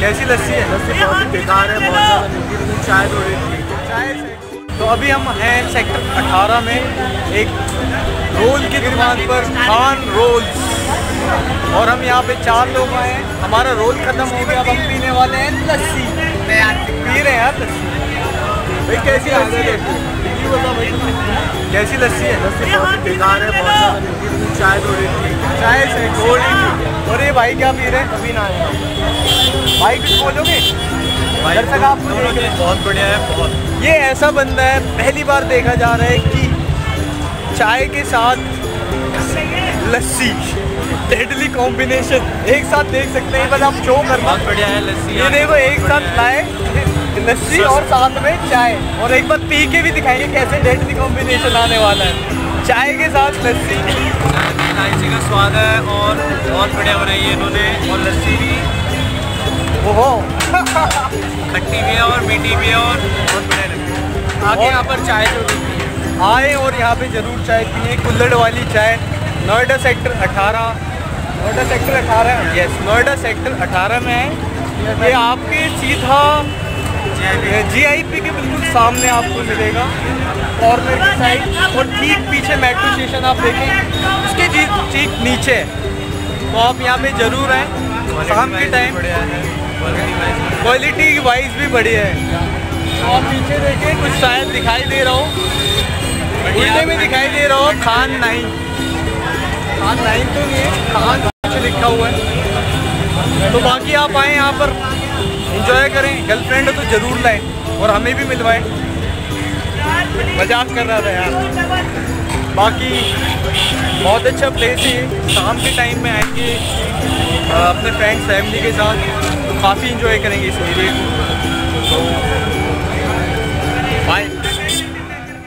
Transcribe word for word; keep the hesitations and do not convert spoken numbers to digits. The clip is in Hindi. कैसी लस्सी है? लस्सी बहुत बेकार है, बहुत चाय चाय। तो अभी हम हैं सेक्टर अठारह में एक रोल की दुकान पर, खान रोल्स, और हम यहाँ पे चार लोग आए हैं। हमारा रोल खत्म हो गया, अब हम पीने वाले हैं लस्सी। पी रहे हैं यार लस्सी। भाई कैसी लस्सी है? कैसी लस्सी है? लस्सी बहुत बेकार है, बहुत चाय चाय से कोल्ड। और ये भाई क्या पी रहे हैं? अभी ना आए भाई, कुछ बोलोगे? भाई तक आप बहुत बढ़िया है, बहुत। ये ऐसा बंदा है, पहली बार देखा जा रहा है कि चाय के साथ लस्सी, डेडली कॉम्बिनेशन एक साथ देख सकते हैं। बस आप जो करना बढ़िया है लस्सी। ये देखो, एक साथ लाए लस्सी और साथ में चाय, और एक बार पी के भी दिखाएंगे कैसे डेडली कॉम्बिनेशन आने वाला है। चाय के साथ लस्सी, इसी का स्वाद है और बहुत बढ़िया बनाई है इन्होंने। और लस्सी भी ओहो खट्टी भी है और मीठी भी है और बहुत बढ़िया लगती है। आगे यहाँ पर चाय जरूर आए और यहाँ पे जरूर चाय पिए, कुल्हड़ वाली चाय। नोएडा सेक्टर अठारह नोएडा सेक्टर अठारह यस नोएडा सेक्टर अठारह में है ये। आपके सीधा जी आई पी के बिल्कुल सामने आपको मिलेगा, कॉर्नर की साइड, और ठीक पीछे मेट्रो स्टेशन आप देखें, उसके ठीक ठीक नीचे। तो आप यहाँ पे जरूर आए शाम के टाइम, क्वालिटी वाइज भी बढ़िया है। और पीछे देखिए कुछ शायद दिखाई दे रहा हो, उल्टे में दिखाई दे रहा हो, खान नाइन खान नाइन तो ये खान लिखा हुआ है। तो बाकी आप आएँ यहाँ पर, इंजॉय करें। गर्लफ्रेंड हो तो जरूर लाएं और हमें भी मिलवाएं। मजाक कर रहा था यार। बाकी बहुत अच्छा प्लेस है, शाम के टाइम में आएंगे अपने फ्रेंड्स फैमिली के साथ तो काफ़ी इंजॉय करेंगे इस एरिया को। बाय।